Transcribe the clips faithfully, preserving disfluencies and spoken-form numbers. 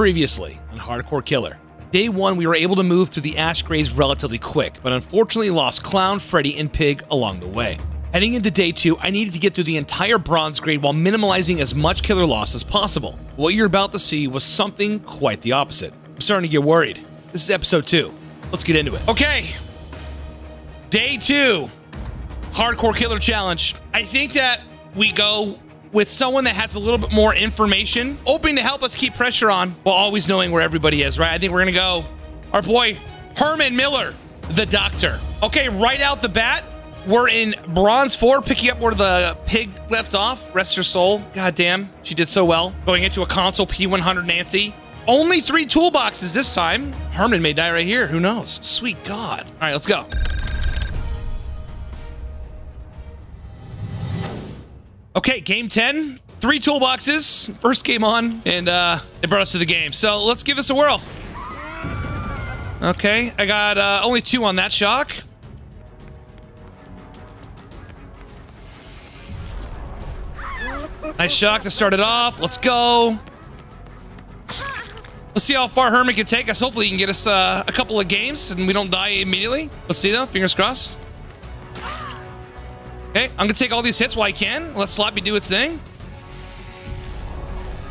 previously on Hardcore Killer. Day one, we were able to move through the Ash Grades relatively quick, but unfortunately lost Clown, Freddy, and Pig along the way. Heading into day two, I needed to get through the entire Bronze Grade while minimalizing as much killer loss as possible. What you're about to see was something quite the opposite. I'm starting to get worried. This is episode two. Let's get into it. Okay. Day two, Hardcore Killer Challenge. I think that we go with someone that has a little bit more information, hoping to help us keep pressure on while always knowing where everybody is, right? I think we're gonna go our boy Herman Miller, the doctor. Okay, right out the bat, we're in Bronze four, picking up where the Pig left off. Rest her soul. God damn, she did so well. Going into a console, P one hundred Nancy. Only three toolboxes this time. Herman may die right here, who knows? Sweet God. All right, let's go. Okay, game ten, three toolboxes, first game on, and uh, they brought us to the game. So let's give this a whirl. Okay, I got uh, only two on that shock. Nice shock to start it off. Let's go. Let's see how far Herman can take us. Hopefully he can get us uh, a couple of games and we don't die immediately. Let's see though, fingers crossed. Okay, I'm gonna take all these hits while I can. Let Sloppy do its thing.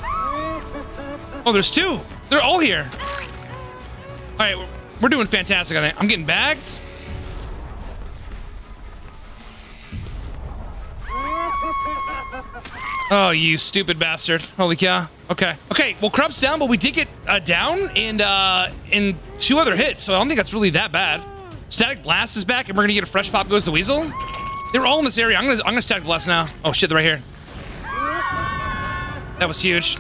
Oh, there's two. They're all here. All right, we're doing fantastic on that. I'm getting bagged. Oh, you stupid bastard. Holy cow. Okay. Okay, well, Krup's down, but we did get uh, down and, uh, and two other hits, so I don't think that's really that bad. Static Blast is back, and we're gonna get a fresh Pop Goes the Weasel. They're all in this area. I'm gonna, I'm gonna Static Blast now. Oh shit, they're right here. That was huge.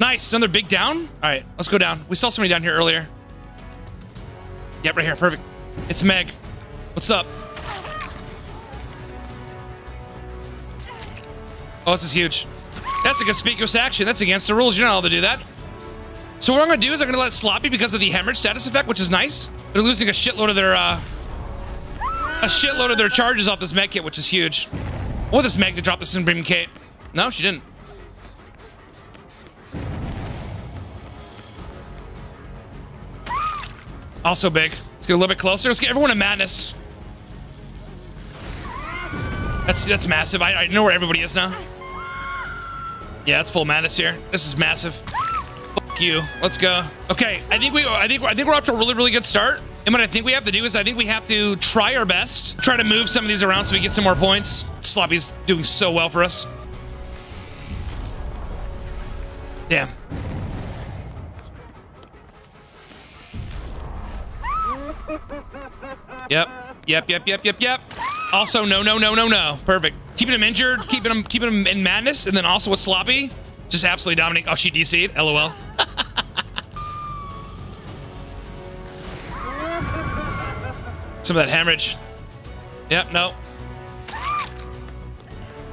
Nice, another big down. All right, let's go down. We saw somebody down here earlier. Yep, right here, perfect. It's Meg. What's up? Oh, this is huge. That's a conspicuous action. That's against the rules. You're not allowed to do that. So what I'm gonna do is I'm gonna let Sloppy, because of the hemorrhage status effect, which is nice. They're losing a shitload of their, uh, a shitload of their charges off this Meg kit, which is huge. I want this Meg to drop this in Bream Kate. No, she didn't. Also big. Let's get a little bit closer. Let's get everyone to madness. That's that's massive. I, I know where everybody is now. Yeah, that's full madness here. This is massive. Fuck you. Let's go. Okay, I think we I think I think we're off to a really really good start. And what I think we have to do is I think we have to try our best. Try to move some of these around so we get some more points. Sloppy's doing so well for us. Damn. Yep. Yep, yep, yep, yep, yep. Also, no, no, no, no, no. Perfect. Keeping him injured, keeping him keeping him in madness, and then also with Sloppy. Just absolutely dominating. Oh, she D C'd. LOL. Some of that hemorrhage. Yep, no.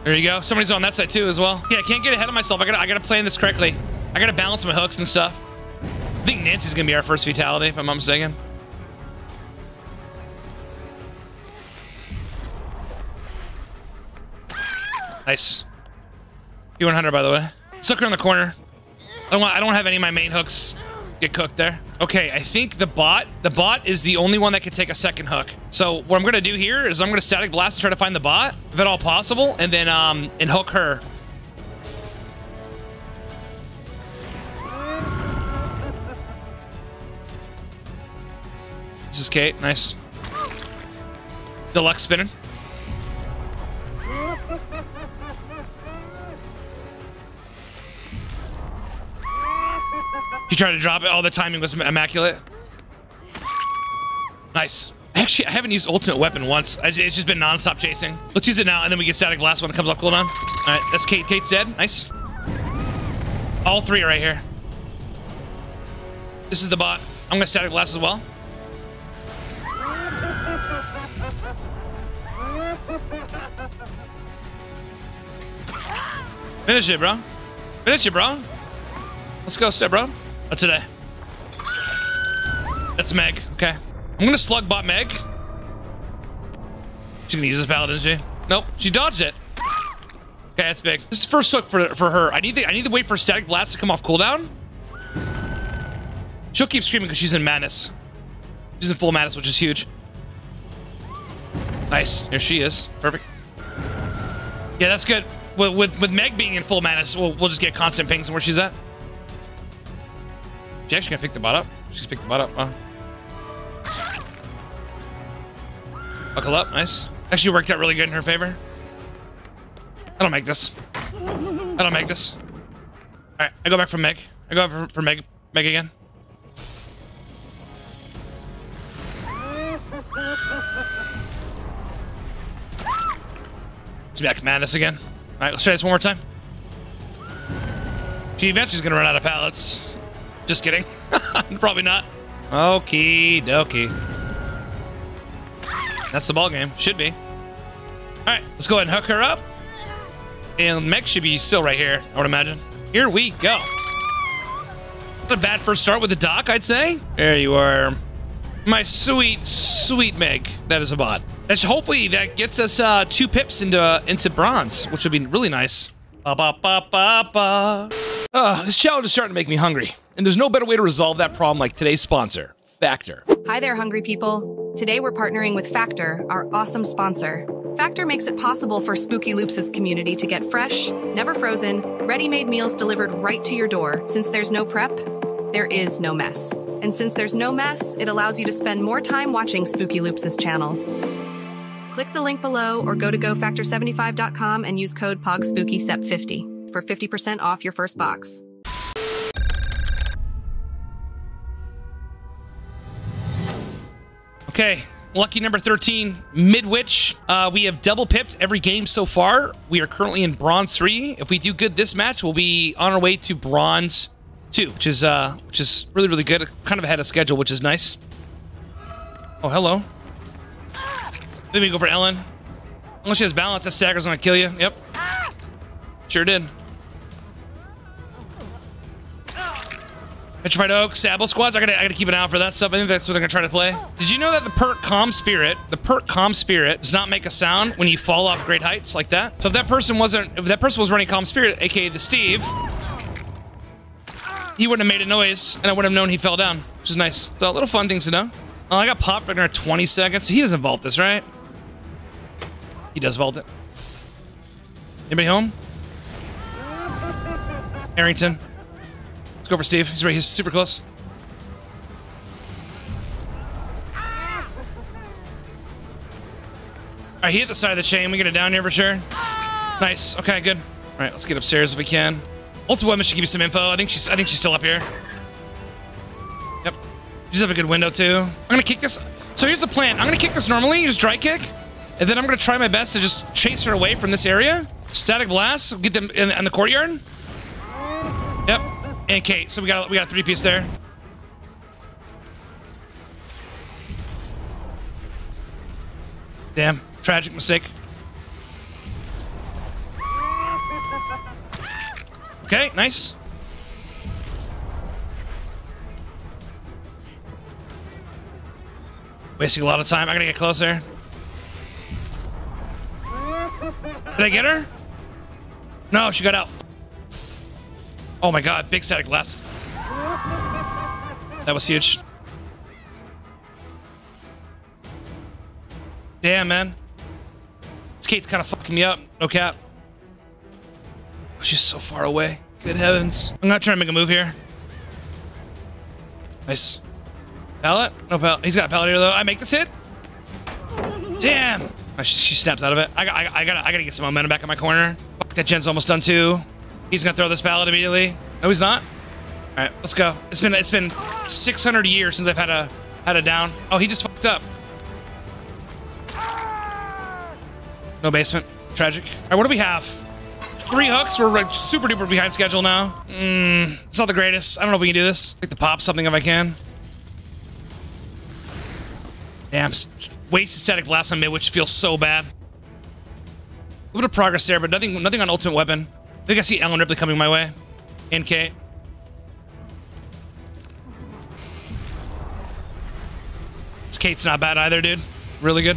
There you go. Somebody's on that side too as well. Yeah, I can't get ahead of myself. I gotta, I gotta plan this correctly. I gotta balance my hooks and stuff. I think Nancy's gonna be our first fatality, if I'm not mistaken. Nice. P one hundred, by the way. Stuck her in the corner. I don't want, I don't have any of my main hooks get cooked there. Okay, I think the bot, the bot is the only one that can take a second hook. So what I'm gonna do here is I'm gonna Static Blast and try to find the bot, if at all possible, and then um, and hook her. This is Kate, nice. Deluxe spinning. She tried to drop it. Oh, the timing was immaculate. Nice. Actually, I haven't used Ultimate Weapon once. I, it's just been nonstop chasing. Let's use it now, and then we get Static Blast when it comes off cooldown. All right, that's Kate. Kate's dead. Nice. All three are right here. This is the bot. I'm going to Static Blast as well. Finish it, bro. Finish it, bro. Let's go, step, bro. That's today. That's Meg. Okay. I'm gonna slug bot Meg. She's gonna use this pallet, isn't she? Nope. She dodged it. Okay, that's big. This is first hook for for her. I need the I need to wait for Static Blast to come off cooldown. She'll keep screaming because she's in madness. She's in full madness, which is huge. Nice. There she is. Perfect. Yeah, that's good. With, with, with Meg being in full madness, we'll, we'll just get constant pings on where she's at. She actually gonna pick the bot up. She's picked the bot up. Wow. Buckle up. Nice. Actually worked out really good in her favor. I don't make this. I don't make this. Alright, I go back for Meg. I go back for, for Meg. Meg again. She's back madness again. Alright, let's try this one more time. She eventually is going to run out of pallets. Just kidding. Probably not. Okie dokie. That's the ball game. Should be. Alright, let's go ahead and hook her up. And Meg should be still right here, I would imagine. Here we go. Not a bad first start with the doc, I'd say. There you are. My sweet, sweet Meg. That is a bot. That's, hopefully that gets us uh, two pips into uh, into bronze, which would be really nice. Ba, ba, ba, ba, ba. Uh, this challenge is starting to make me hungry, and there's no better way to resolve that problem like today's sponsor, Factor. Hi there, hungry people. Today we're partnering with Factor, our awesome sponsor. Factor makes it possible for Spooky Loops' community to get fresh, never frozen, ready-made meals delivered right to your door. Since there's no prep, there is no mess. And since there's no mess, it allows you to spend more time watching Spooky Loops' channel. Click the link below or go to go factor seventy-five dot com and use code P O G S P O O K Y S E P fifty for fifty percent off your first box. Okay. Lucky number thirteen, Midwich. Uh, we have double pipped every game so far. We are currently in bronze three. If we do good this match, we'll be on our way to bronze two, which is uh, which is really, really good. Kind of ahead of schedule, which is nice. Oh, hello. Let me go for Ellen. Unless she has balance, that stagger's gonna kill you. Yep. Sure did. Petrified Oak, Sabo Squads, I gotta, I gotta keep an eye out for that stuff. I think that's what they're gonna try to play. Did you know that the perk Calm Spirit, the perk Calm Spirit does not make a sound when you fall off great heights like that? So if that person wasn't, if that person was running Calm Spirit, aka the Steve, he wouldn't have made a noise and I wouldn't have known he fell down, which is nice. So little fun things to know. Oh, I got popped right in our twenty seconds. He doesn't vault this, right? He does vault it. Anybody home? Harrington. Go for Steve. He's right. He's super close. All right, he hit the side of the chain. We get it down here for sure. Nice. Okay, good. All right, let's get upstairs if we can. Ultimate Weapon should give you some info. I think she's. I think she's still up here. Yep. She's have a good window too. I'm gonna kick this. So here's the plan. I'm gonna kick this normally. Just dry kick, and then I'm gonna try my best to just chase her away from this area. Static Blast. Get them in, in the courtyard. Yep. And Kate, so we got we got a three piece there. Damn, tragic mistake. Okay, nice. Wasting a lot of time. I gotta get close there. Did I get her? No, she got out. Oh my god, big Static Blast. That was huge. Damn, man. This Kate's kind of fucking me up. No cap. Oh, she's so far away. Good heavens. I'm not trying to make a move here. Nice. Pallet? No pallet. He's got a pallet here, though. I make this hit? Damn. Oh, she, she snapped out of it. I, I, I gotta I gotta get some momentum back in my corner. Fuck, that gen's almost done, too. He's gonna throw this pallet immediately. No, he's not. All right, let's go. It's been it's been six hundred years since I've had a had a down. Oh, he just fucked up. No basement. Tragic. All right, what do we have? Three hooks. We're like super duper behind schedule now. Mm, it's not the greatest. I don't know if we can do this. I'd like to pop something if I can. Damn, wasted Static Blast on mid, which feels so bad. A little bit of progress there, but nothing nothing on Ultimate Weapon. I think I see Ellen Ripley coming my way. And Kate. This Kate's not bad either, dude. Really good.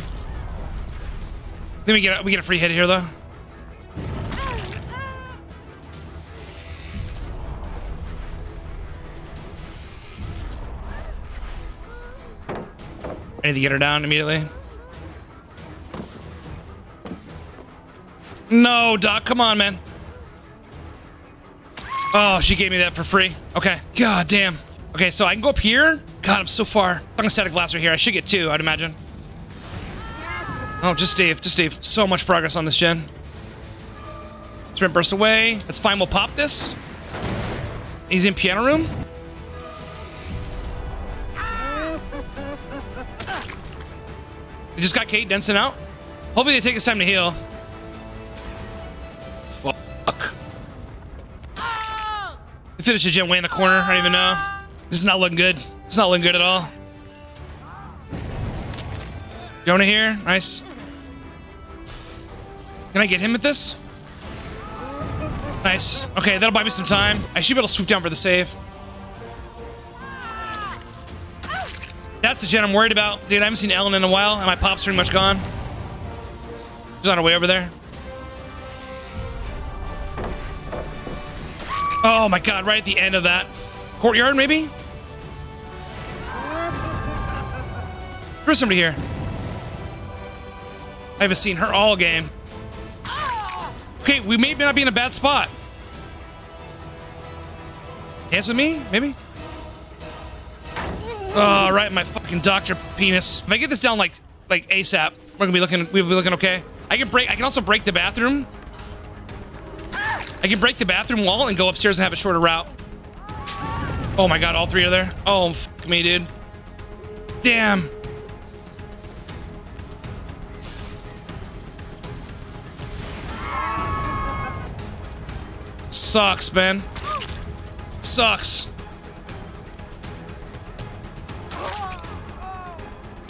Then we get a, we get a free hit here, though. I need to get her down immediately. No, Doc, come on, man. Oh, she gave me that for free. Okay. God damn. Okay, so I can go up here. God, I'm so far. I'm gonna static blast right here. I should get two, I'd imagine. Oh, just Steve. Just Steve. So much progress on this gen. Sprint burst away. That's fine. We'll pop this. He's in piano room. We just got Kate Denson out. Hopefully they take his time to heal. Fuck. They finished the gen way in the corner. I don't even know. This is not looking good. It's not looking good at all. Jonah here. Nice. Can I get him with this? Nice. Okay, that'll buy me some time. I should be able to swoop down for the save. That's the gen I'm worried about. Dude, I haven't seen Ellen in a while, and my pop's pretty much gone. She's on her way over there. Oh my god, right at the end of that. Courtyard, maybe? There's somebody here. I haven't seen her all game. Okay, we may not be in a bad spot. Dance with me, maybe? Oh, right in my fucking doctor penis. If I get this down like like ASAP, we're gonna be looking we'll be looking okay. I can break I can also break the bathroom. I can break the bathroom wall and go upstairs and have a shorter route. Oh my god, all three are there. Oh fuck me, dude. Damn. Sucks, man. Sucks.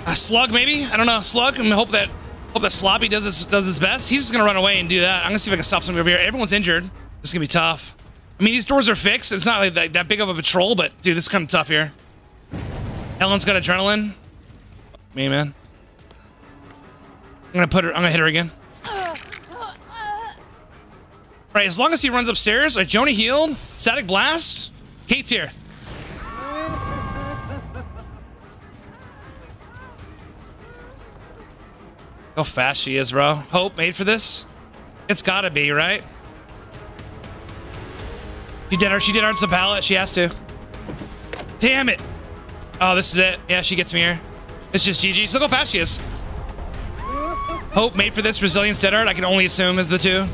A slug, maybe? I don't know. Slug. I'm gonna hope that hope that Sloppy does his does his best. He's just gonna run away and do that. I'm gonna see if I can stop somebody over here. Everyone's injured. This is gonna be tough. I mean, these doors are fixed. It's not like that, that big of a patrol, but dude, this is kind of tough here. Ellen's got adrenaline. Fuck me, man. I'm gonna put her. I'm gonna hit her again. All right, as long as he runs upstairs, like Joni healed, Static Blast, Kate's here. How fast she is, bro. Hope made for this? It's gotta be, right? She did her, she did her to the pallet, she has to. Damn it. Oh, this is it. Yeah, she gets me here. It's just G G's. Look how fast she is. Hope made for this, Resilience, Dead Art, I can only assume is the two.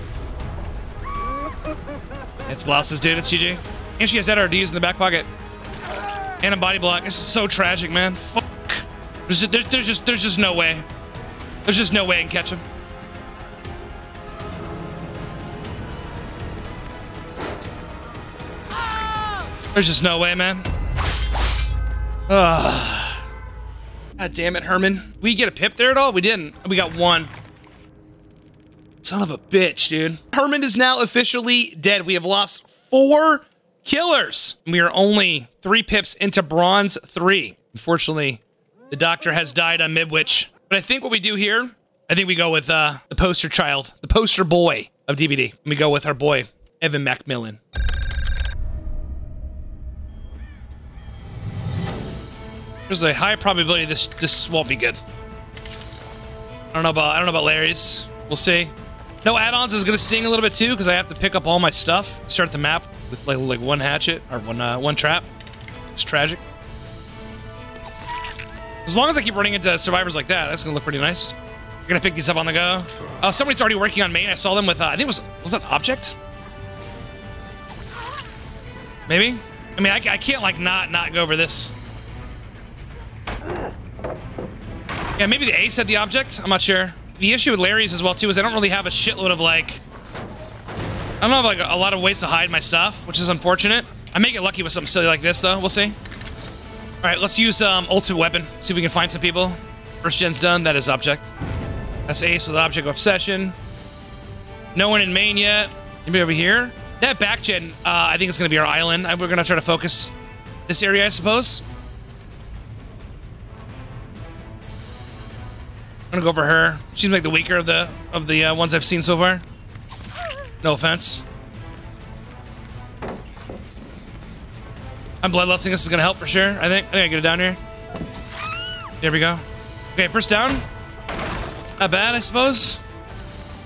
It's blouses, dude. It's G G. And she has N R Ds in the back pocket. And a body block. This is so tragic, man. Fuck. There's just, there's just, there's just no way. There's just no way I can catch him. There's just no way, man. Ugh. God damn it, Herman. We get a pip there at all? We didn't. We got one. Son of a bitch, dude. Herman is now officially dead. We have lost four killers. We are only three pips into bronze three. Unfortunately, the doctor has died on Midwich. But I think what we do here, I think we go with uh, the poster child, the poster boy of D B D. And we go with our boy, Evan McMillan. There's a high probability this this won't be good. I don't know about I don't know about Larry's. We'll see. No add-ons is gonna sting a little bit too, because I have to pick up all my stuff. Start the map with like like one hatchet or one uh, one trap. It's tragic. As long as I keep running into survivors like that, that's gonna look pretty nice. I'm gonna pick these up on the go. Oh, somebody's already working on main. I saw them with uh, I think it was was that object? Maybe. I mean, I, I can't like not not go over this. Yeah, maybe the ace had the object. I'm not sure. The issue with Larry's as well, too, is I don't really have a shitload of, like... I don't have, like, a lot of ways to hide my stuff, which is unfortunate. I may get lucky with something silly like this, though. We'll see. All right, let's use um, Ultimate Weapon. See if we can find some people. First gen's done. That is Object. That's Ace with Object Obsession. No one in main yet. Anybody over here? That back gen, uh, I think it's going to be our island. We're going to try to focus this area, I suppose. I'm gonna go for her. She's like the weaker of the of the uh, ones I've seen so far. No offense. I'm bloodlusting. This is gonna help for sure. I think. I think I get it down here. There we go. Okay, first down. Not bad, I suppose.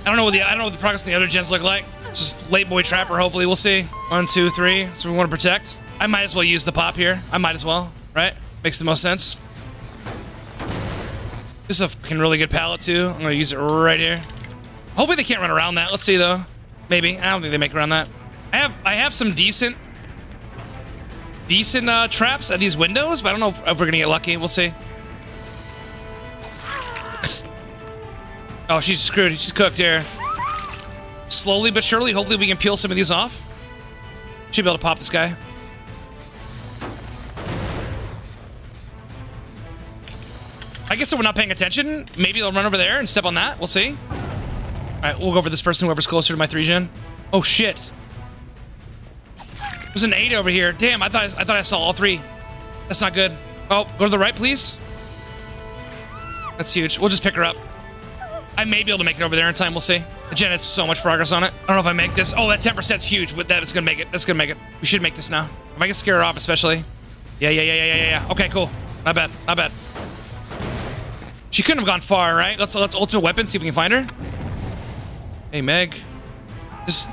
I don't know what the I don't know what the progress in the other gens look like. It's just late boy trapper. Hopefully, we'll see. One, two, three. So we want to protect. I might as well use the pop here. I might as well, right? Makes the most sense. This is a fucking really good pallet too. I'm gonna use it right here. Hopefully they can't run around that. Let's see though. Maybe. I don't think they make around that. I have I have some decent decent uh, traps at these windows, but I don't know if, if we're gonna get lucky. We'll see. Oh, she's screwed. She's cooked here. Slowly but surely. Hopefully we can peel some of these off. Should be able to pop this guy. I guess if we're not paying attention, maybe they'll run over there and step on that. We'll see. All right, we'll go for this person, whoever's closer to my three gen. Oh, shit. There's an eight over here. Damn, I thought I thought I saw all three. That's not good. Oh, go to the right, please. That's huge. We'll just pick her up. I may be able to make it over there in time. We'll see. The gen had so much progress on it. I don't know if I make this. Oh, that ten percent's huge. With that, it's going to make it. That's going to make it. We should make this now. If I can scare her off, especially. Yeah, yeah, yeah, yeah, yeah, yeah. Okay, cool. Not bad. Not bad. She couldn't have gone far, right? Let's let's ultimate weapon, see if we can find her. Hey, Meg. Just...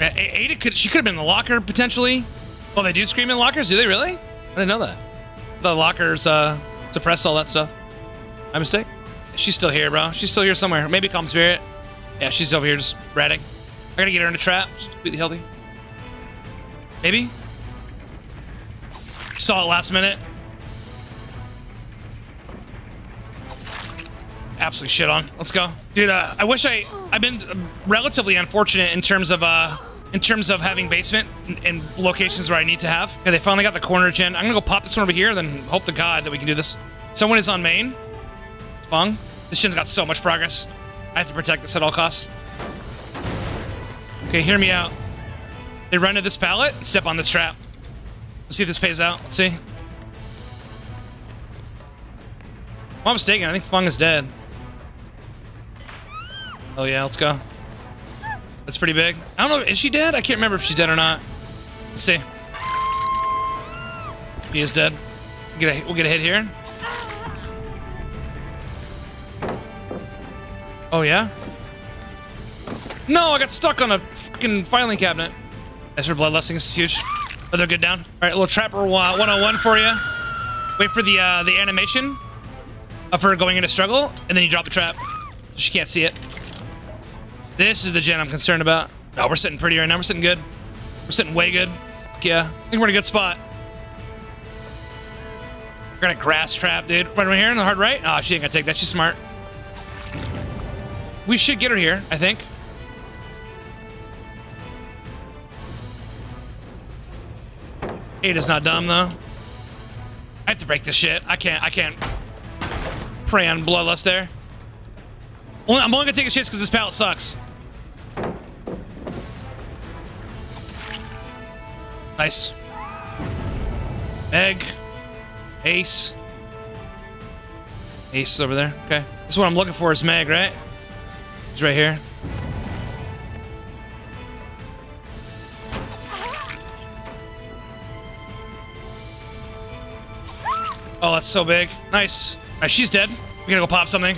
Ada could... She could have been in the locker, potentially. Oh, they do scream in lockers? Do they really? I didn't know that. The lockers uh, suppress all that stuff. My mistake. She's still here, bro. She's still here somewhere. Maybe Calm Spirit. Yeah, she's over here just ratting. I gotta get her in a trap. She's completely healthy. Maybe? Saw it last minute. Absolutely shit on. Let's go, dude. Uh, I wish I I've been relatively unfortunate in terms of uh in terms of having basement and, and locations where I need to have. Okay, they finally got the corner gen. I'm gonna go pop this one over here, then hope to God that we can do this. Someone is on main. It's Fung. This gen's got so much progress. I have to protect this at all costs. Okay, hear me out. They run to this pallet and step on this trap. Let's see if this pays out. Let's see. If I'm mistaken, I think Fung is dead. Oh yeah, let's go. That's pretty big. I don't know, is she dead? I can't remember if she's dead or not. Let's see. She is dead. We'll get a, we'll get a hit here. Oh yeah? No, I got stuck on a fucking filing cabinet. That's for bloodlusting, this is huge. Another good down. All right, a little trapper one oh one for you. Wait for the uh, the animation of her going into struggle, and then you drop the trap. She can't see it. This is the gen I'm concerned about. No, we're sitting pretty right now. We're sitting good. We're sitting way good. Yeah, I think we're in a good spot. We're in a grass trap, dude. Right over here in the hard right. Oh, she ain't gonna take that. She's smart. We should get her here, I think. Ada's not dumb though. I have to break this shit. I can't. I can't prey on bloodlust there. I'm only gonna take a chance because this pallet sucks. Nice. Meg. Ace. Ace is over there. Okay. This is what I'm looking for is Meg, right? He's right here. Oh, that's so big. Nice. Alright, she's dead. We gotta go pop something.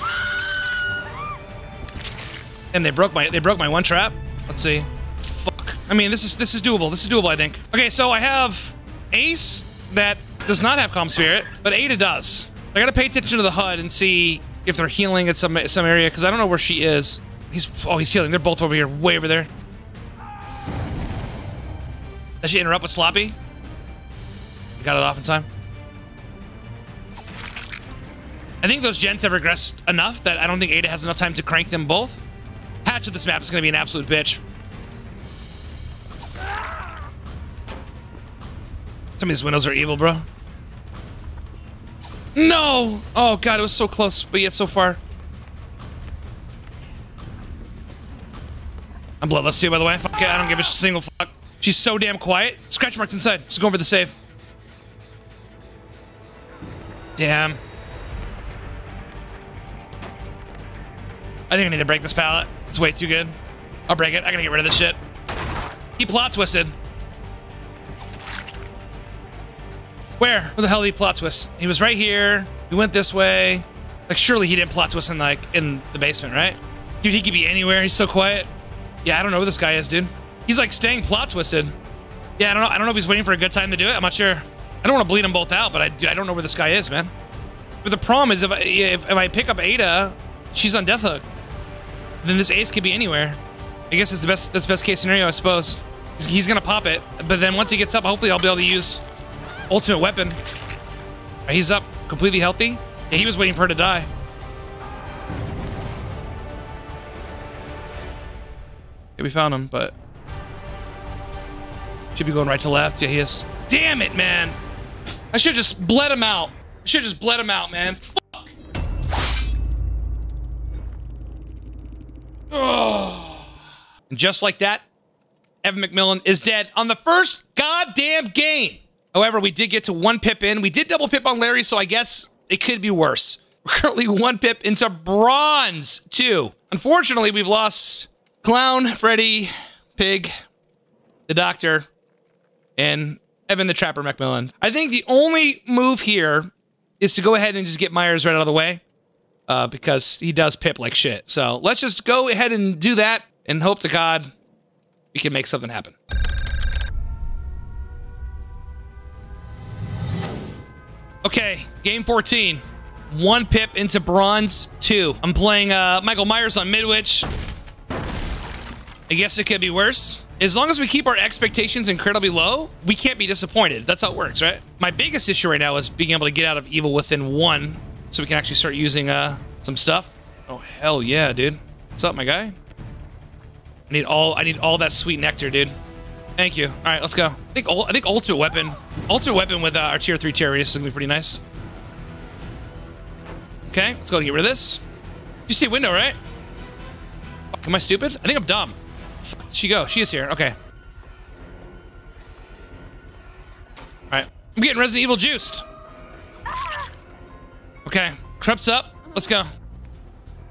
And they broke my they broke my one trap. Let's see. Fuck. I mean, this is this is doable. This is doable, I think. Okay, so I have Ace that does not have Calm Spirit, but Ada does. I gotta pay attention to the H U D and see if they're healing at some some area because I don't know where she is. He's oh he's healing. They're both over here, way over there. Did she interrupt with Sloppy? Got it off in time. I think those gens have regressed enough that I don't think Ada has enough time to crank them both. Hatch of this map is going to be an absolute bitch. Some of these windows are evil, bro. No! Oh, God, it was so close, but yet so far. I'm bloodless too, by the way. Fuck it, I don't give a single fuck. She's so damn quiet. Scratch marks inside. She's going for the save. Damn. I think I need to break this pallet. It's way too good. I'll break it. I gotta get rid of this shit. He plot twisted. Where? Where the hell did he plot twist? He was right here. He We went this way. Like, surely he didn't plot to us in, like, in the basement, right? Dude, he could be anywhere. He's so quiet. Yeah, I don't know who this guy is, dude. He's, like, staying plot twisted. Yeah, I don't know. I don't know if he's waiting for a good time to do it. I'm not sure. I don't want to bleed them both out, but I, I don't know where this guy is, man. But the problem is, if I, if, if I pick up Ada, she's on death hook. Then this Ace could be anywhere. I guess it's the best. That's best case scenario, I suppose. He's, he's gonna pop it, but then once he gets up, hopefully I'll be able to use Ultimate Weapon. Right, he's up, completely healthy. Yeah, he was waiting for her to die. Yeah, we found him, but should be going right to left. Yeah, he is. Damn it, man! I should just bled him out. I should just bled him out, man. Fuck. Oh. And just like that, Evan McMillan is dead on the first goddamn game. However, we did get to one pip in. We did double pip on Larry, so I guess it could be worse. We're currently one pip into Bronze two. Unfortunately, we've lost Clown, Freddy, Pig, the Doctor, and Evan the Trapper McMillan. I think the only move here is to go ahead and just get Myers right out of the way, uh, because he does pip like shit. So let's just go ahead and do that and hope to God we can make something happen. Okay, game fourteen. One pip into Bronze two. I'm playing uh, Michael Myers on Midwich. I guess it could be worse. As long as we keep our expectations incredibly low, we can't be disappointed. That's how it works, right? My biggest issue right now is being able to get out of Evil Within one so we can actually start using uh, some stuff. Oh, hell yeah, dude. What's up, my guy? I need all I need all that sweet nectar, dude. Thank you. All right, let's go. I think I think Ultimate Weapon. Ultimate Weapon with uh, our tier three tier radius is going to be pretty nice. Okay, let's go and get rid of this. You see window, right? Fuck, am I stupid? I think I'm dumb. Fuck, did she go? She is here. Okay. All right. I'm getting Resident Evil juiced. Okay. Crep's up. Let's go.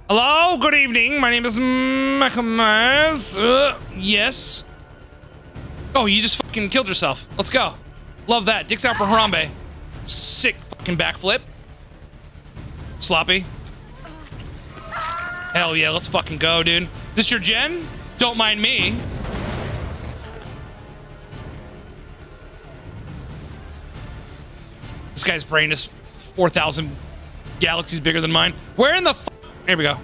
Hello, good evening. My name is Michael Myers. Uh, yes. Oh, you just fucking killed yourself. Let's go. Love that. Dicks out for Harambe. Sick fucking backflip. Sloppy. Hell yeah, let's fucking go, dude. This your gen? Don't mind me. This guy's brain is four thousand galaxies bigger than mine. Where in the fuck? Here we go.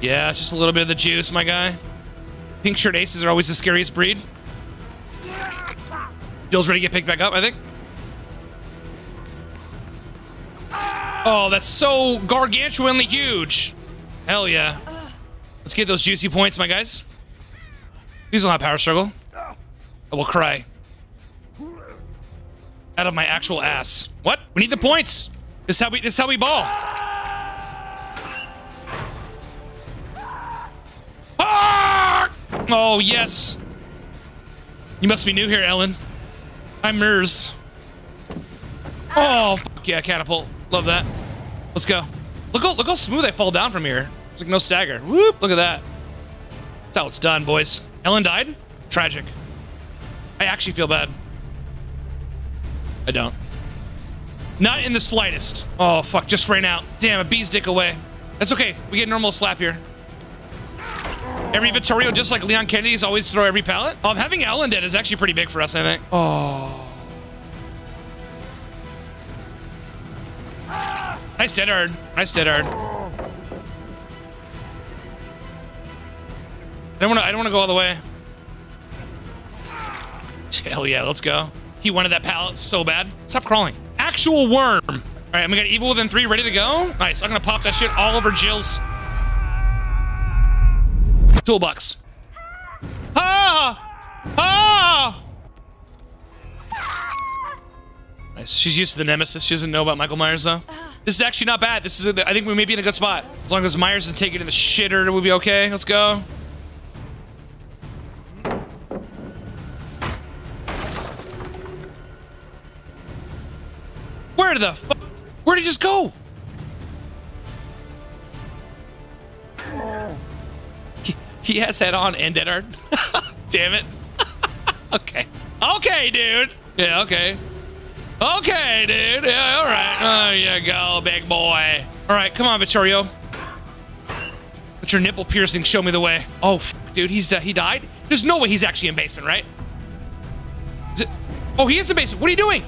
Yeah, just a little bit of the juice, my guy. Pink shirt aces are always the scariest breed. Bill's ready to get picked back up, I think. Oh, that's so gargantuanly huge. Hell yeah. Let's get those juicy points, my guys. Please don't have power struggle. I will cry. Out of my actual ass. What? We need the points. This is how we, this is how we ball. Ah! Oh, yes. You must be new here, Ellen. I'm Murs. Oh, fuck yeah, catapult. Love that. Let's go. Look how, look how smooth I fall down from here. There's like no stagger. Whoop, look at that. That's how it's done, boys. Ellen died? Tragic. I actually feel bad. I don't. Not in the slightest. Oh, fuck, just ran out. Damn, a bee's dick away. That's okay. We get normal slap here. Every Vittorio, just like Leon Kennedy's, always throw every pallet. Um, having Ellen dead is actually pretty big for us, I think. Oh. Nice Dead Art. Nice Dead Art. I don't want to. I don't want to go all the way. Hell yeah, let's go. He wanted that pallet so bad. Stop crawling. Actual worm. All right, and we got Evil Within three ready to go. Nice. I'm gonna pop that shit all over Jill's toolbox. Ah! Ah! Nice. She's used to the nemesis. She doesn't know about Michael Myers though. This is actually not bad. This is. I think we may be in a good spot. As long as Myers isn't taking in the shitter, we'll be okay. Let's go. Where the fuck? Where did he just go? He, he has head on and dead art. Damn it. Okay. Okay, dude. Yeah. Okay. Okay, dude. Yeah, all right. There you go, big boy. All right, come on, Vittorio. Put your nipple piercing. Show me the way. Oh, f dude, he's uh, he died. There's no way he's actually in basement, right? Is it oh, he is in basement. What are you doing?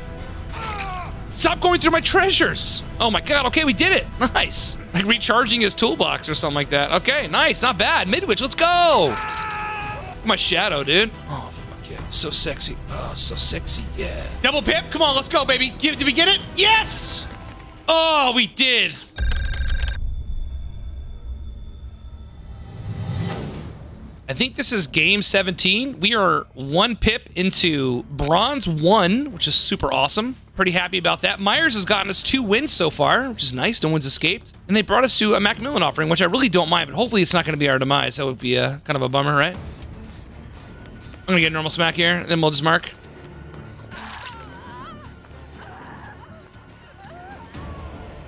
Stop going through my treasures. Oh my God. Okay, we did it. Nice. Like recharging his toolbox or something like that. Okay, nice. Not bad. Midwich, let's go. My shadow, dude. Oh, fuck yeah. So sexy. Oh, so sexy. Yeah. Double pip. Come on, let's go, baby. Give, did we get it? Yes. Oh, we did. I think this is game seventeen. We are one pip into bronze one, which is super awesome. Pretty happy about that. Myers has gotten us two wins so far, which is nice. No one's escaped. And they brought us to a McMillan offering, which I really don't mind, but hopefully it's not going to be our demise. That would be a, kind of a bummer, right? I'm going to get a normal smack here, and then we'll just mark.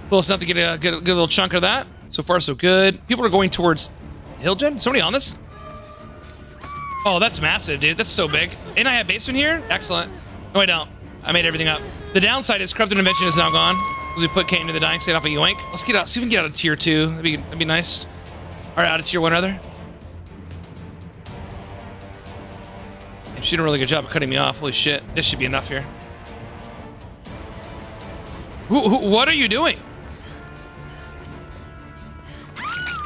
Close enough to get a, get a good little chunk of that. So far, so good. People are going towards hill gen. Somebody on this? Oh, that's massive, dude. That's so big. And I have basement here? Excellent. No, I don't. I made everything up. The downside is Corrupted Invention is now gone. We put Kane to the dying state off of Yoink. Let's get out. See if we can get out of tier two. That'd be, that'd be nice. All right, out of tier one, rather. She did a really good job of cutting me off. Holy shit. This should be enough here. Who, who, what are you doing?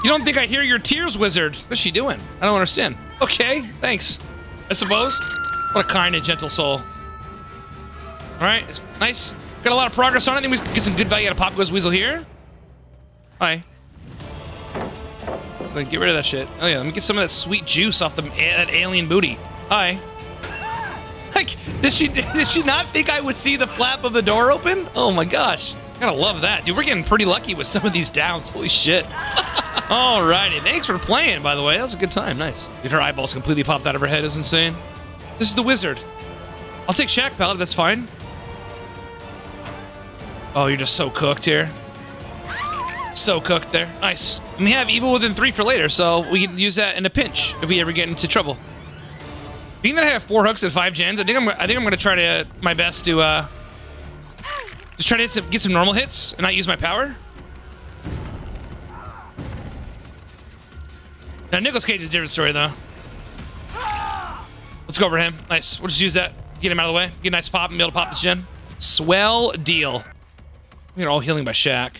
You don't think I hear your tears, wizard? What's she doing? I don't understand. Okay, thanks. I suppose. What a kind and gentle soul. All right, nice. Got a lot of progress on it. I think we can get some good value out of Pop Goes Weasel here. Hi. Right. Get rid of that shit. Oh yeah, let me get some of that sweet juice off the that alien booty. Hi. Like, did she did she not think I would see the flap of the door open? Oh my gosh. Gotta love that, dude. We're getting pretty lucky with some of these downs. Holy shit. Alrighty, thanks for playing, by the way. That was a good time. Nice. Dude, her eyeballs completely popped out of her head. It was insane. This is the wizard. I'll take Shack Pallet. That's fine. Oh, you're just so cooked here. So cooked there. Nice. And we have Evil Within three for later, so we can use that in a pinch if we ever get into trouble. Being that I have four hooks and five gens, I think I'm I think I'm going to try to uh, my best to uh, just try to hit some, get some normal hits and not use my power. Now Nicholas Cage is a different story though. Let's go over him. Nice. We'll just use that. Get him out of the way. Get a nice pop and be able to pop this gen. Swell deal. We're all healing by Shaq.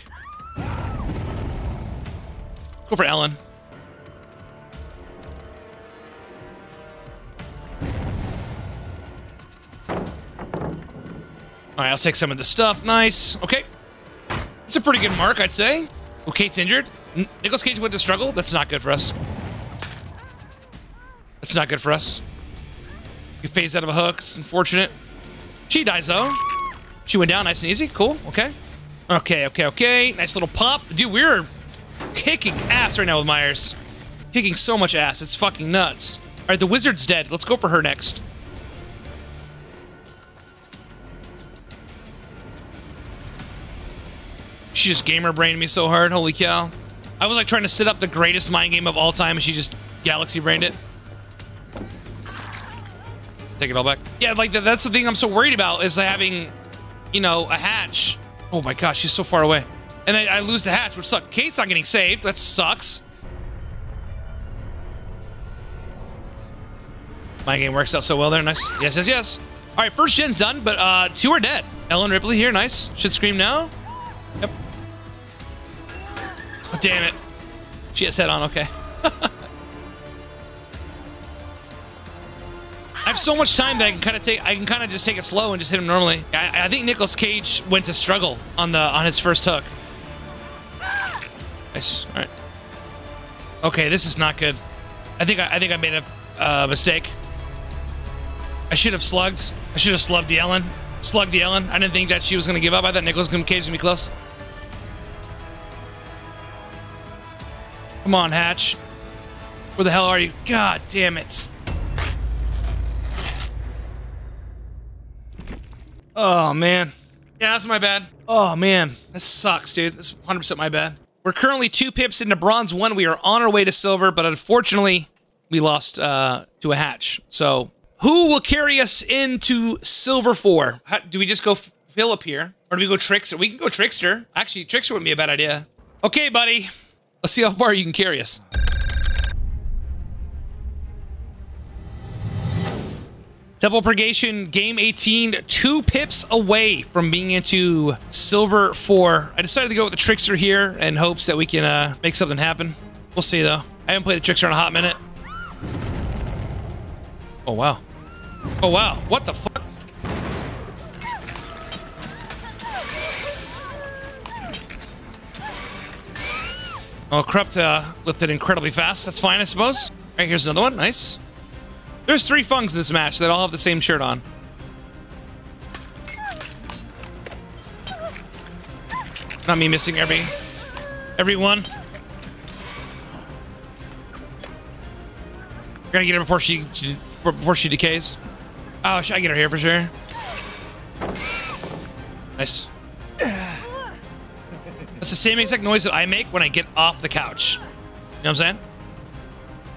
Go for Ellen. All right, I'll take some of the stuff. Nice. Okay. It's a pretty good mark, I'd say. Oh, Kate's injured. N Nicholas Cage went to struggle. That's not good for us. That's not good for us. You phase out of a hook. It's unfortunate. She dies, though. She went down nice and easy. Cool. Okay. Okay, okay, okay. Nice little pop. Dude, we're kicking ass right now with Myers. Kicking so much ass. It's fucking nuts. All right, the wizard's dead. Let's go for her next. She just gamer brained me so hard. Holy cow. I was like trying to sit up the greatest mind game of all time and she just galaxy brained it. Take it all back. Yeah, like the, that's the thing I'm so worried about is having, you know, a hatch. Oh my gosh, she's so far away. And I, I lose the hatch, which sucks. Kate's not getting saved. That sucks. Mind game works out so well there. Nice. Yes, yes, yes. All right, first gen's done, but uh, two are dead. Ellen Ripley here. Nice. Should scream now. Yep. Oh, damn it. She has head on, okay. I have so much time that I can kind of take I can kind of just take it slow and just hit him normally. I, I think Nicolas Cage went to struggle on the on his first hook. Nice. All right. Okay, this is not good. I think I, I think I made a uh, mistake. I should have slugged. I should have slugged the Ellen. Slug the Ellen. I didn't think that she was going to give up. I thought Nicholas Cage was going to be close. Come on, Hatch. Where the hell are you? God damn it. Oh, man. Yeah, that's my bad. Oh, man. That sucks, dude. That's one hundred percent my bad. We're currently two pips into bronze one. We are on our way to silver, but unfortunately, we lost uh, to a hatch. So... who will carry us into silver four? How, do we just go he'll appear. Or do we go Trickster? We can go Trickster. Actually, Trickster wouldn't be a bad idea. Okay, buddy. Let's see how far you can carry us. Temple Purgation, game eighteen, two pips away from being into silver four. I decided to go with the Trickster here in hopes that we can uh, make something happen. We'll see, though. I haven't played the Trickster in a hot minute. Oh, wow. Oh, wow. What the fuck? Oh, Corrupt uh, lifted incredibly fast. That's fine, I suppose. All right, here's another one. Nice. There's three Fungs in this match that all have the same shirt on. Not me missing every... every one. We're gonna get her before she... she before she decays. Oh, should I get her here for sure? Nice. That's the same exact noise that I make when I get off the couch. You know what I'm saying?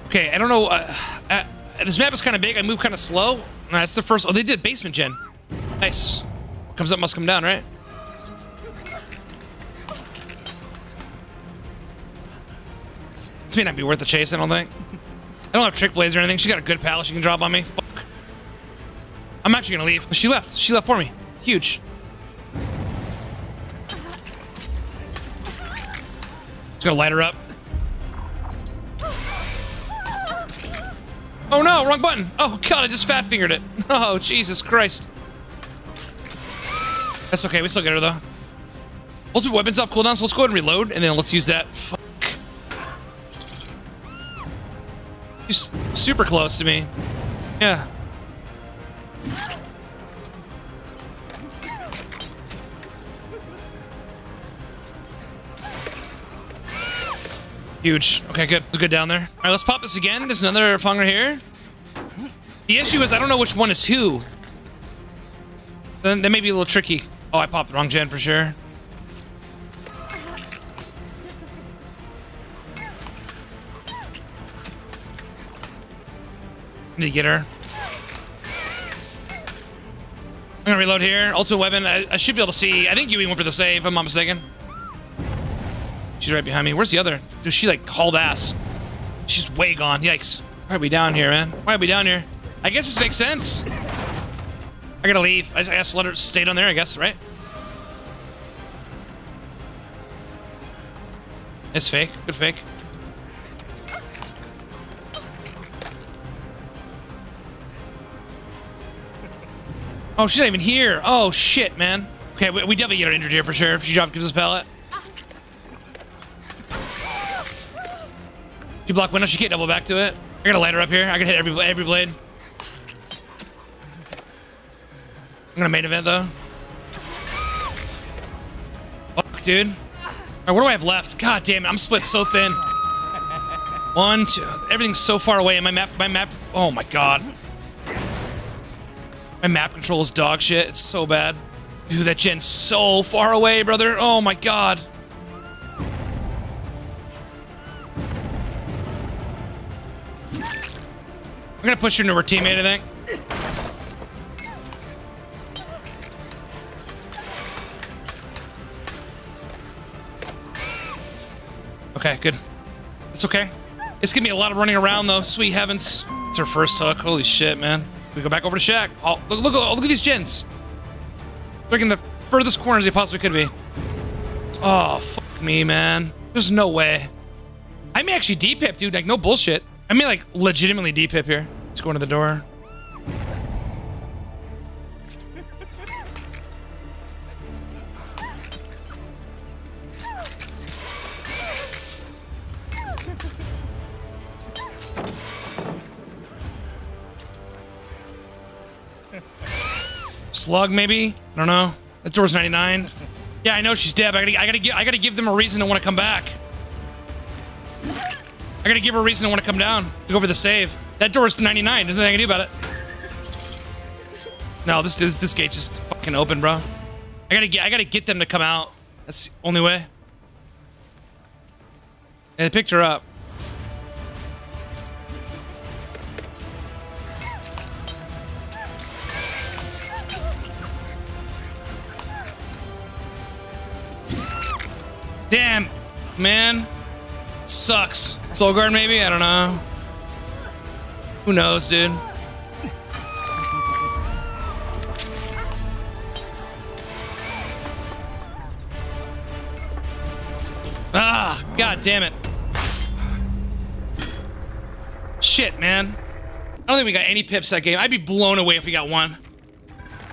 Okay, I don't know. Uh, uh, this map is kind of big. I move kind of slow. Nah, that's the first. Oh, they did basement gen. Nice. What comes up must come down, right? This may not be worth the chase, I don't think. I don't have Trick Blades or anything. She got a good pallet she can drop on me. Fuck. I'm actually gonna leave. She left. She left for me. Huge. Just gonna light her up. Oh no, wrong button. Oh god, I just fat fingered it. Oh, Jesus Christ. That's okay, we still get her though. Ultimate Weapon's off cooldown, so let's go ahead and reload, and then let's use that. Fuck. She's super close to me. Yeah. Huge. Okay, good. Good down there. All right, let's pop this again. There's another Fung right here. The issue is I don't know which one is who. Then that may be a little tricky. Oh, I popped the wrong gen for sure. Need to get her. I'm gonna reload here. Ultimate Weapon. I, I should be able to see. I think Yui went for the save, if I'm not mistaken. She's right behind me. Where's the other? Dude, she like hauled ass. She's way gone. Yikes. Why are we down here, man? Why are we down here? I guess this makes sense. I gotta leave. I just let her stay down there, I guess, right? It's fake. Good fake. Oh, she's not even here. Oh, shit, man. Okay, we, we definitely get her injured here for sure. If she drops, gives us a pallet. She blocked window. She can't double back to it. I gotta light her up here. I can hit every, every blade. I'm gonna main event, though. Fuck, dude. All right, what do I have left? God damn it. I'm split so thin. One, two. Everything's so far away. And my map, my map. Oh, my God. My map control is dog shit. It's so bad. Dude, that gen's so far away, brother. Oh my god. I'm gonna push her into her teammate, I think. Okay, good. It's okay. It's gonna be a lot of running around, though. Sweet heavens. It's her first hook. Holy shit, man. We go back over to Shaq. Oh, look, look, look at these gens. They're in the furthest corners they possibly could be. Oh, fuck me, man. There's no way. I may actually D-pip, dude. Like, no bullshit. I may, like, legitimately D-pip here. Let's go into the door. Slug, maybe? I don't know. That door's ninety-nine. Yeah, I know she's dead. But I gotta, I gotta, I gotta give them a reason to want to come back. I gotta give her a reason to want to come down to go for the save. That door's ninety-nine. There's nothing I can do about it. No, this this, this gate's just fucking open, bro. I gotta get, I gotta get them to come out. That's the only way. And they picked her up. Damn, man. Sucks. Soul Guard, maybe? I don't know. Who knows, dude? Ah, god damn it. Shit, man. I don't think we got any pips that game. I'd be blown away if we got one.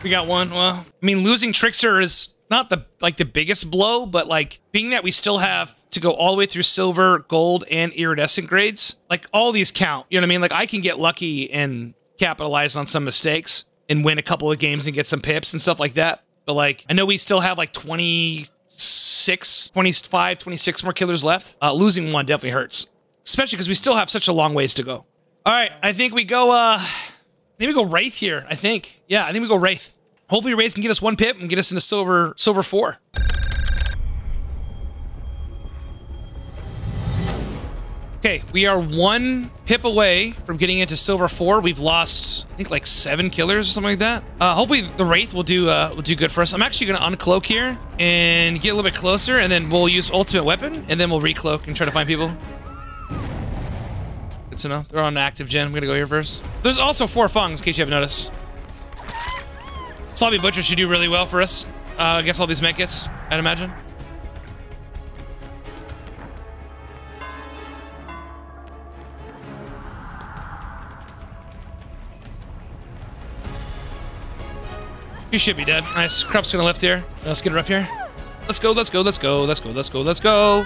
We got one, well. I mean, losing Trickster is not the like the biggest blow, but like being that we still have to go all the way through silver, gold, and iridescent grades, like all these count. You know what I mean? Like I can get lucky and capitalize on some mistakes and win a couple of games and get some pips and stuff like that. But like, I know we still have like twenty-six, twenty-five, twenty-six more killers left. Uh, losing one definitely hurts, especially because we still have such a long ways to go. All right, I think we go, uh, maybe we go Wraith here, I think. Yeah, I think we go Wraith. Hopefully Wraith can get us one pip and get us into silver, silver four. Okay, we are one pip away from getting into silver four. We've lost, I think, like seven killers or something like that. Uh, hopefully the Wraith will do uh, will do good for us. I'm actually going to uncloak here and get a little bit closer, and then we'll use Ultimate Weapon, and then we'll recloak and try to find people. Good to know. They're on active gen. I'm going to go here first. There's also four Fongs, in case you haven't noticed. Sloppy Butcher should do really well for us. Uh, I guess all these Meg kits, I'd imagine. You should be dead. Nice. Crup's gonna lift here. Let's get her up here. Let's go, let's go, let's go, let's go, let's go, let's go.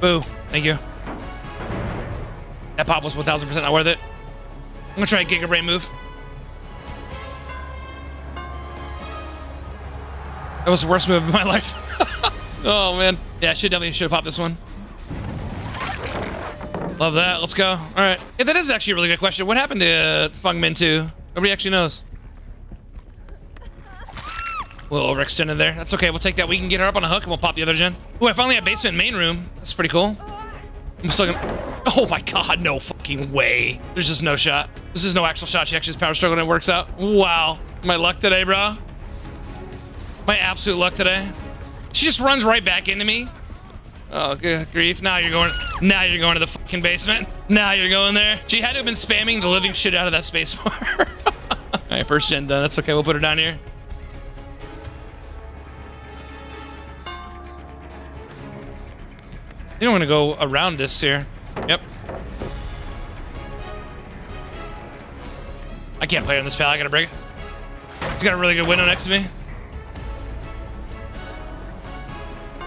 Boo. Thank you. That pop was one thousand percent not worth it. I'm gonna try a Giga Brain move. That was the worst move of my life. Oh, man. Yeah, I should definitely should have popped this one. Love that. Let's go. All right. Yeah, that is actually a really good question. What happened to uh, Fungmin two? Nobody actually knows. A little overextended there. That's okay. We'll take that. We can get her up on a hook and we'll pop the other gen. Ooh, I finally have basement main room. That's pretty cool. I'm still gonna... Oh my god, no fucking way. There's just no shot. This is no actual shot. She actually has power struggle and it works out. Wow. My luck today, bro. My absolute luck today. She just runs right back into me. Oh, good grief. Now you're going... Now you're going to the fucking basement. Now you're going there. She had to have been spamming the living shit out of that space bar. Alright, first gen done. That's okay. We'll put her down here. I think I'm going to go around this here. Yep. I can't play on this pal. I got to break it. He's got a really good window next to me. I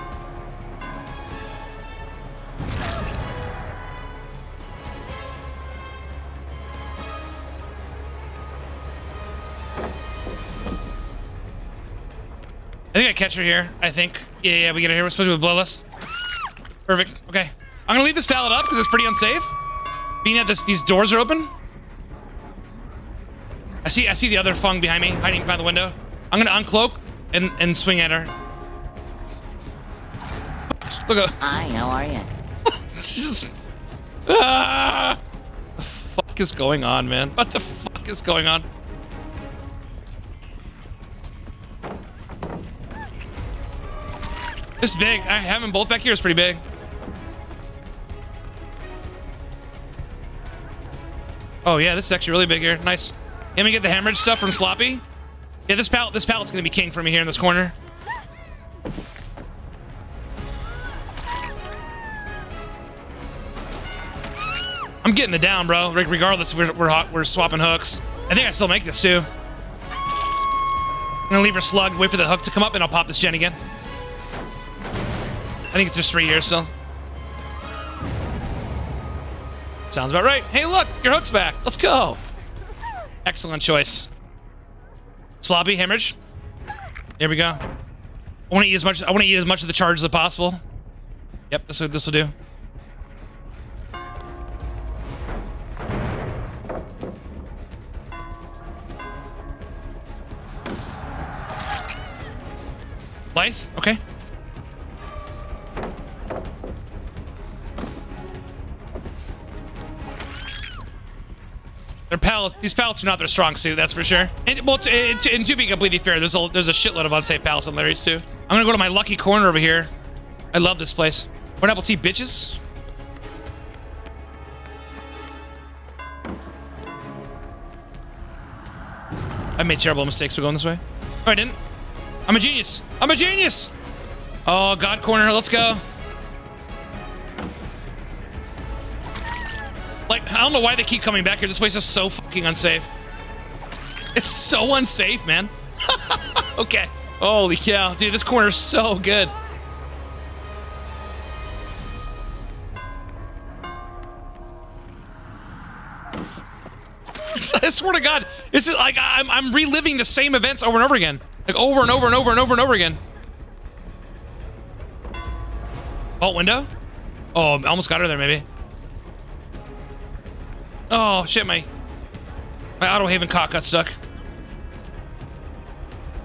think I catch her here. I think. Yeah, yeah, we get her here. We're supposed to do Bloodlust. Perfect. Okay. I'm going to leave this pallet up because it's pretty unsafe. Being that this, these doors are open. I see I see the other Fung behind me, hiding by the window. I'm going to uncloak and, and swing at her. Look at her. Hi, how are you? Just, ah, what the fuck is going on, man? What the fuck is going on? This is big. I have them both back here is pretty big. Oh, yeah, this is actually really big here. Nice. Let me get the hemorrhage stuff from Sloppy. Yeah, this pallet, this pallet's going to be king for me here in this corner. I'm getting the down, bro. Regardless, we're, we're, hot, we're swapping hooks. I think I still make this, too. I'm going to leave her slugged, wait for the hook to come up, and I'll pop this gen again. I think it's just three years still. Sounds about right. Hey, look, your hook's back. Let's go. Excellent choice. Sloppy hemorrhage. There we go. I want to eat as much. I want to eat as much of the charge as possible. Yep, this will this will do. Life. Okay. Their pallets, these pallets are not their strong suit, that's for sure. And, well, to, and, to, and to be completely fair, there's a, there's a shitload of unsafe pallets on Larry's too. I'm gonna go to my lucky corner over here. I love this place. One apple tea, bitches. I made terrible mistakes by going this way. No, I didn't. I'm a genius. I'm a genius. Oh, God corner. Let's go. Like, I don't know why they keep coming back here. This place is so fucking unsafe. It's so unsafe, man. Okay. Holy cow. Dude, this corner is so good. I swear to God, this is like I'm, I'm reliving the same events over and over again. Like over and over and over and over and over again. Alt window? Oh, almost got her there, maybe. Oh, shit, my, my autohaven cock got stuck.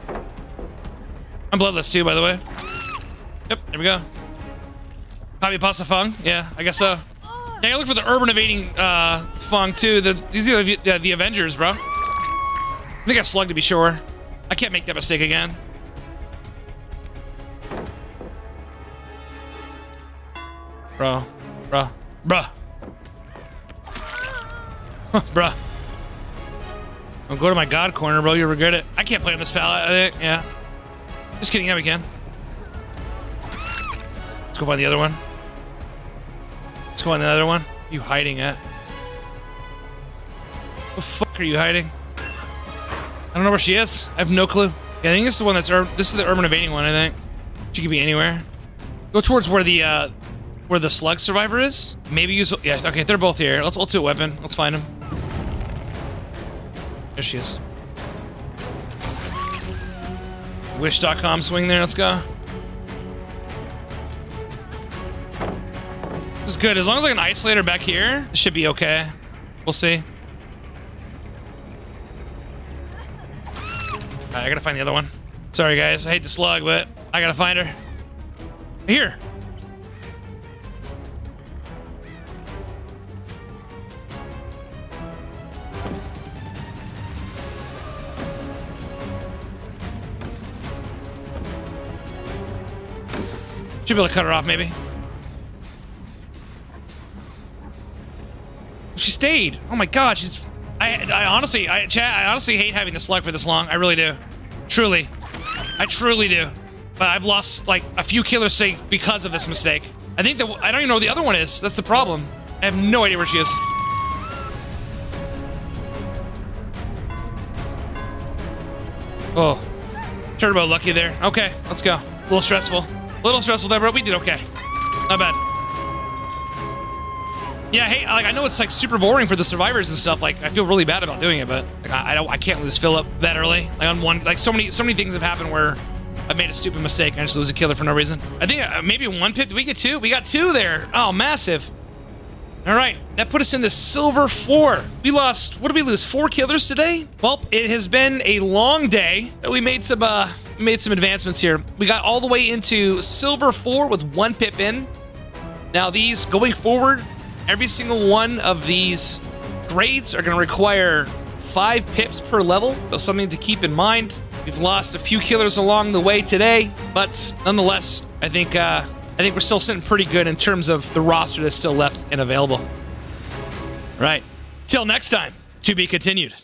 I'm bloodless, too, by the way. Yep, there we go. Copy pasta fung? Yeah, I guess so. Yeah, I look for the urban evading uh, fung, too. The, these are the, uh, the Avengers, bro. I think I slugged to be sure. I can't make that mistake again. Bro. Bruh. Bruh. Bruh. I'll go to my God corner, bro. You'll regret it. I can't play on this pallet, I think. Yeah. Just kidding. Yeah, we can. Let's go find the other one. Let's go on the other one. What are you hiding at? What the fuck are you hiding? I don't know where she is. I have no clue. Yeah, I think this is the one that's... This is the urban evading one, I think. She could be anywhere. Go towards where the uh, where the slug survivor is. Maybe use... Yeah, okay, they're both here. Let's ultimate weapon. Let's find him. There she is. Wish dot com swing there. Let's go. This is good. As long as I can isolate her back here, it should be okay. We'll see. Right, I gotta find the other one. Sorry, guys. I hate the slug, but I gotta find her. Here. Should be able to cut her off, maybe. She stayed. Oh my God, she's. I, I honestly, I, chat, I honestly hate having the slug for this long. I really do. Truly, I truly do. But I've lost like a few killers say because of this mistake. I think that I don't even know where the other one is. That's the problem. I have no idea where she is. Oh, turbo lucky there. Okay, let's go. A little stressful. A little stressful there, but we did okay. Not bad. Yeah, hey, like I know it's like super boring for the survivors and stuff. Like I feel really bad about doing it, but like, I, I don't, I can't lose Philip that early. Like on one, like so many, so many things have happened where I made a stupid mistake and I just lose a killer for no reason. I think uh, maybe one pip. Did we get two? We got two there. Oh, massive! All right, that put us into silver four. We lost. What did we lose? Four killers today. Well, it has been a long day. We made some, uh, we made some advancements here. We got all the way into silver four with one pip in. Now these going forward. Every single one of these grades are going to require five pips per level, so something to keep in mind. We've lost a few killers along the way today, but nonetheless, I think uh, I think we're still sitting pretty good in terms of the roster that's still left and available. Right. Till next time, to be continued.